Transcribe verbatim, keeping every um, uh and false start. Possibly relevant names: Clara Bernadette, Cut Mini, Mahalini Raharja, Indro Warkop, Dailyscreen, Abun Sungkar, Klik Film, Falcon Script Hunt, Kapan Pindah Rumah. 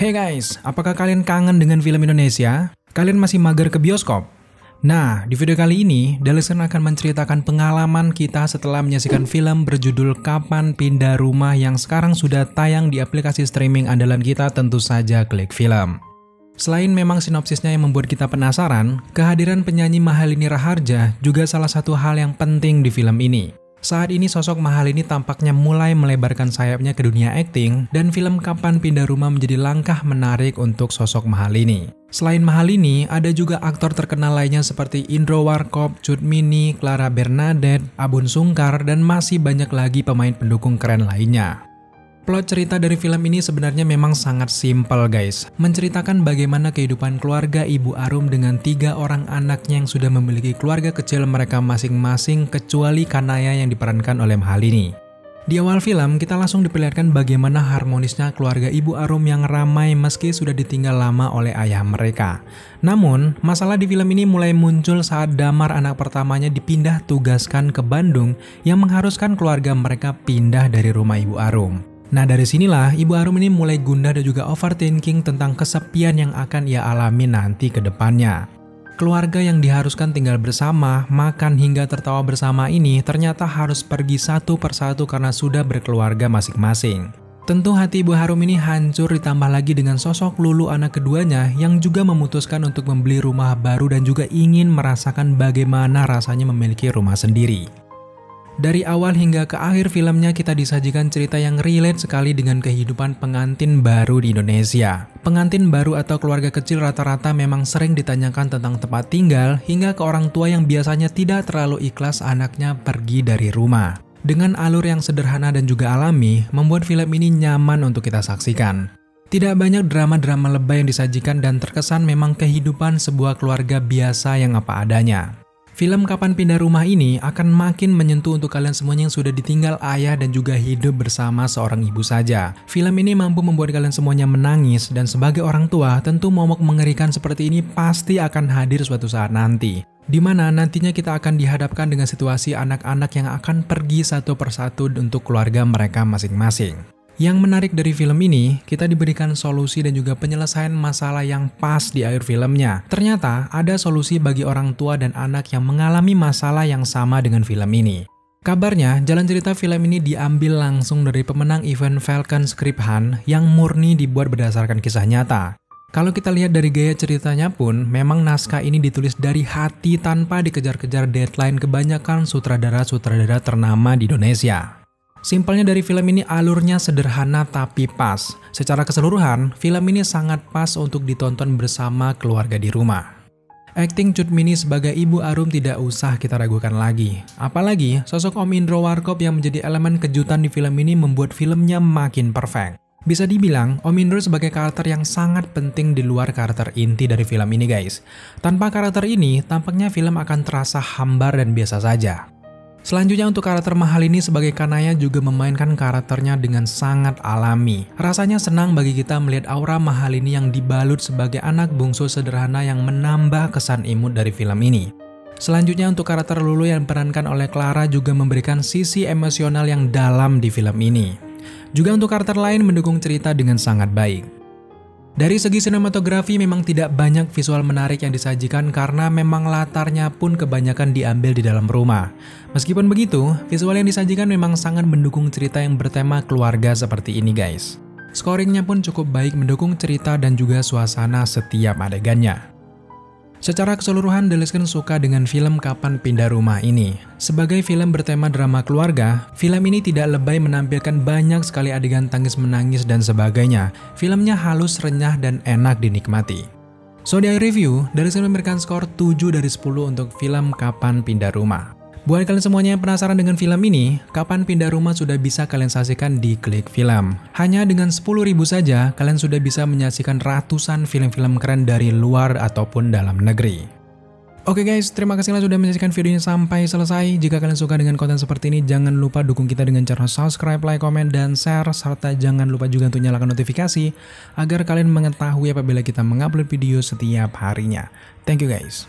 Hey guys, apakah kalian kangen dengan film Indonesia? Kalian masih mager ke bioskop? Nah, di video kali ini, Dailyscreen akan menceritakan pengalaman kita setelah menyaksikan film berjudul Kapan Pindah Rumah yang sekarang sudah tayang di aplikasi streaming andalan kita, tentu saja Klik Film. Selain memang sinopsisnya yang membuat kita penasaran, kehadiran penyanyi Mahalini Raharja juga salah satu hal yang penting di film ini. Saat ini sosok Mahalini tampaknya mulai melebarkan sayapnya ke dunia akting dan film Kapan Pindah Rumah menjadi langkah menarik untuk sosok Mahalini. Selain Mahalini, ada juga aktor terkenal lainnya seperti Indro Warkop, Cut Mini, Clara Bernadette, Abun Sungkar, dan masih banyak lagi pemain pendukung keren lainnya. Plot cerita dari film ini sebenarnya memang sangat simpel guys, menceritakan bagaimana kehidupan keluarga Ibu Arum dengan tiga orang anaknya yang sudah memiliki keluarga kecil mereka masing-masing kecuali Kanaya yang diperankan oleh Mahalini. Di awal film kita langsung diperlihatkan bagaimana harmonisnya keluarga Ibu Arum yang ramai meski sudah ditinggal lama oleh ayah mereka. Namun, masalah di film ini mulai muncul saat Damar anak pertamanya dipindah tugaskan ke Bandung yang mengharuskan keluarga mereka pindah dari rumah Ibu Arum. Nah dari sinilah Ibu Arum ini mulai gundah dan juga overthinking tentang kesepian yang akan ia alami nanti ke depannya. Keluarga yang diharuskan tinggal bersama, makan hingga tertawa bersama ini ternyata harus pergi satu persatu karena sudah berkeluarga masing-masing. Tentu hati Ibu Arum ini hancur ditambah lagi dengan sosok Lulu anak keduanya yang juga memutuskan untuk membeli rumah baru dan juga ingin merasakan bagaimana rasanya memiliki rumah sendiri. Dari awal hingga ke akhir filmnya kita disajikan cerita yang relate sekali dengan kehidupan pengantin baru di Indonesia. Pengantin baru atau keluarga kecil rata-rata memang sering ditanyakan tentang tempat tinggal hingga ke orang tua yang biasanya tidak terlalu ikhlas anaknya pergi dari rumah. Dengan alur yang sederhana dan juga alami, membuat film ini nyaman untuk kita saksikan. Tidak banyak drama-drama lebay yang disajikan dan terkesan memang kehidupan sebuah keluarga biasa yang apa adanya. Film Kapan Pindah Rumah ini akan makin menyentuh untuk kalian semuanya yang sudah ditinggal ayah dan juga hidup bersama seorang ibu saja. Film ini mampu membuat kalian semuanya menangis dan sebagai orang tua tentu momok mengerikan seperti ini pasti akan hadir suatu saat nanti. Dimana nantinya kita akan dihadapkan dengan situasi anak-anak yang akan pergi satu persatu untuk keluarga mereka masing-masing. Yang menarik dari film ini, kita diberikan solusi dan juga penyelesaian masalah yang pas di akhir filmnya. Ternyata, ada solusi bagi orang tua dan anak yang mengalami masalah yang sama dengan film ini. Kabarnya, jalan cerita film ini diambil langsung dari pemenang event Falcon Script Hunt yang murni dibuat berdasarkan kisah nyata. Kalau kita lihat dari gaya ceritanya pun, memang naskah ini ditulis dari hati tanpa dikejar-kejar deadline kebanyakan sutradara-sutradara ternama di Indonesia. Simpelnya dari film ini alurnya sederhana tapi pas. Secara keseluruhan, film ini sangat pas untuk ditonton bersama keluarga di rumah. Akting Cut Mini sebagai Ibu Arum tidak usah kita ragukan lagi. Apalagi, sosok Om Indro Warkop yang menjadi elemen kejutan di film ini membuat filmnya makin perfect. Bisa dibilang, Om Indro sebagai karakter yang sangat penting di luar karakter inti dari film ini guys. Tanpa karakter ini, tampaknya film akan terasa hambar dan biasa saja. Selanjutnya untuk karakter Mahalini sebagai Kanaya juga memainkan karakternya dengan sangat alami. Rasanya senang bagi kita melihat aura Mahalini yang dibalut sebagai anak bungsu sederhana yang menambah kesan imut dari film ini. Selanjutnya untuk karakter Lulu yang diperankan oleh Clara juga memberikan sisi emosional yang dalam di film ini. Juga untuk karakter lain mendukung cerita dengan sangat baik. Dari segi sinematografi memang tidak banyak visual menarik yang disajikan karena memang latarnya pun kebanyakan diambil di dalam rumah. Meskipun begitu, visual yang disajikan memang sangat mendukung cerita yang bertema keluarga seperti ini guys. Scoringnya pun cukup baik mendukung cerita dan juga suasana setiap adegannya. Secara keseluruhan, Dailyscreen suka dengan film Kapan Pindah Rumah ini. Sebagai film bertema drama keluarga, film ini tidak lebay menampilkan banyak sekali adegan tangis-menangis dan sebagainya. Filmnya halus, renyah, dan enak dinikmati. So, di akhir review, Dailyscreen memberikan skor tujuh dari sepuluh untuk film Kapan Pindah Rumah. Buat kalian semuanya yang penasaran dengan film ini, Kapan Pindah Rumah sudah bisa kalian saksikan di Klik Film. Hanya dengan sepuluh ribu saja, kalian sudah bisa menyaksikan ratusan film-film keren dari luar ataupun dalam negeri. Oke guys, terima kasih sudah menyaksikan videonya sampai selesai. Jika kalian suka dengan konten seperti ini, jangan lupa dukung kita dengan cara subscribe, like, komen, dan share. Serta jangan lupa juga untuk nyalakan notifikasi, agar kalian mengetahui apabila kita mengupload video setiap harinya. Thank you guys.